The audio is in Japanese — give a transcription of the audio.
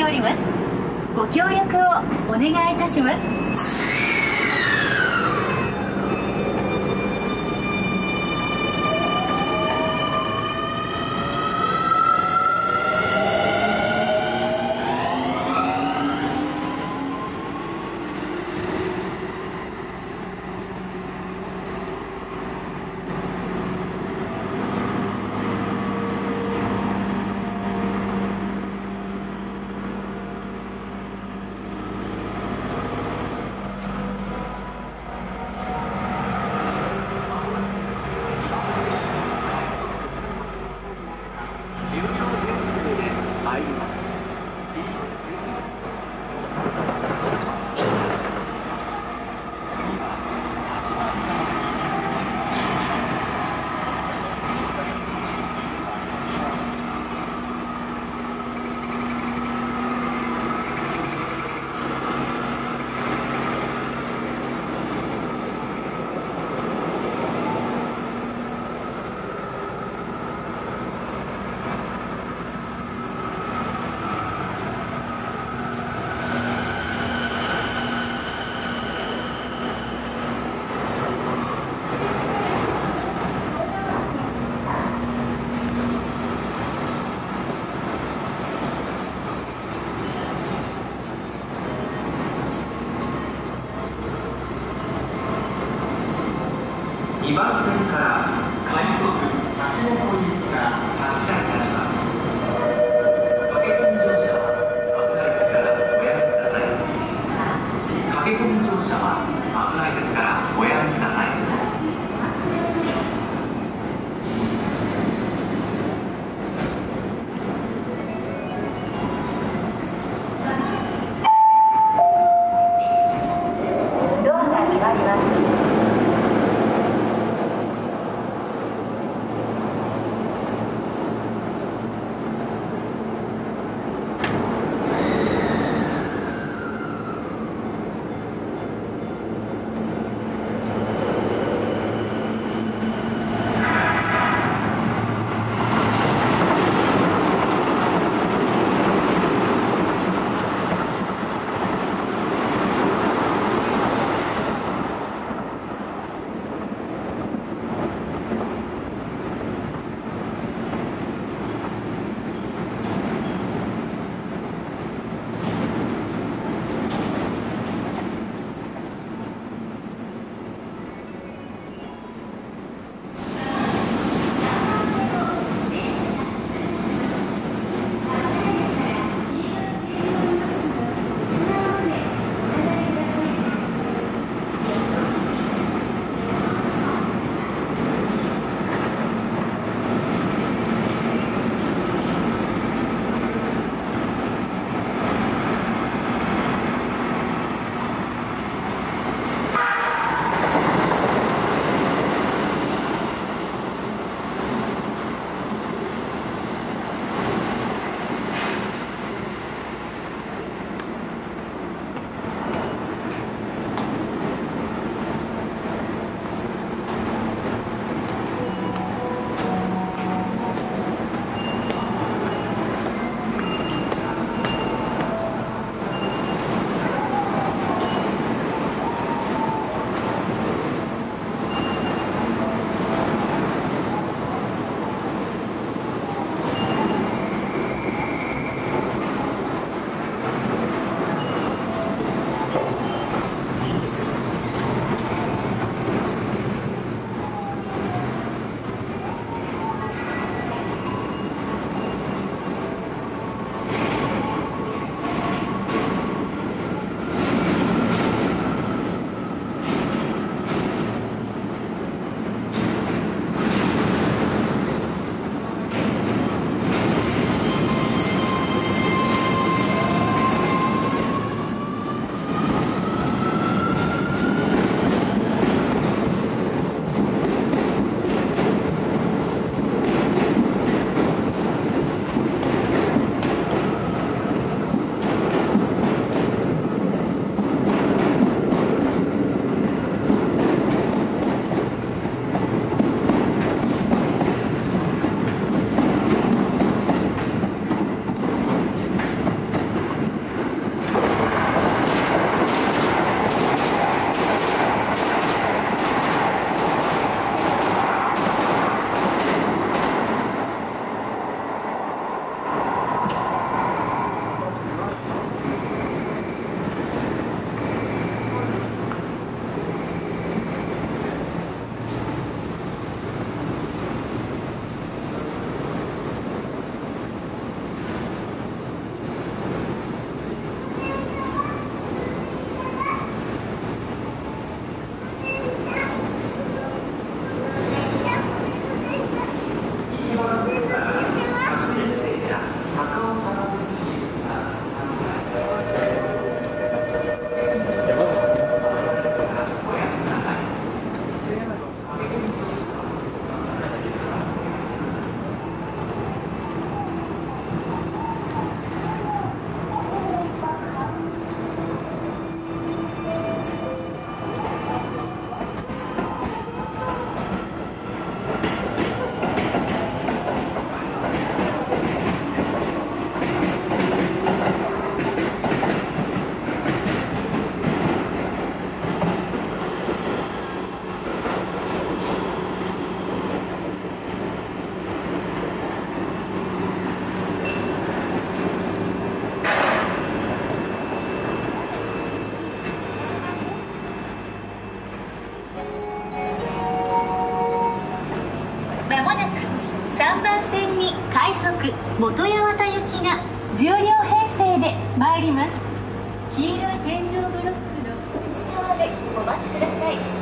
っております。ご協力をお願いいたします。2番線から快速橋本行きが発車いたします。駆け込み乗車は危ないですからおやめください。駆け込み乗車は危ないですからおやめください。まもなく3番線に快速元八幡行きが10両編成で参ります。黄色い天井ブロックの内側でお待ちください。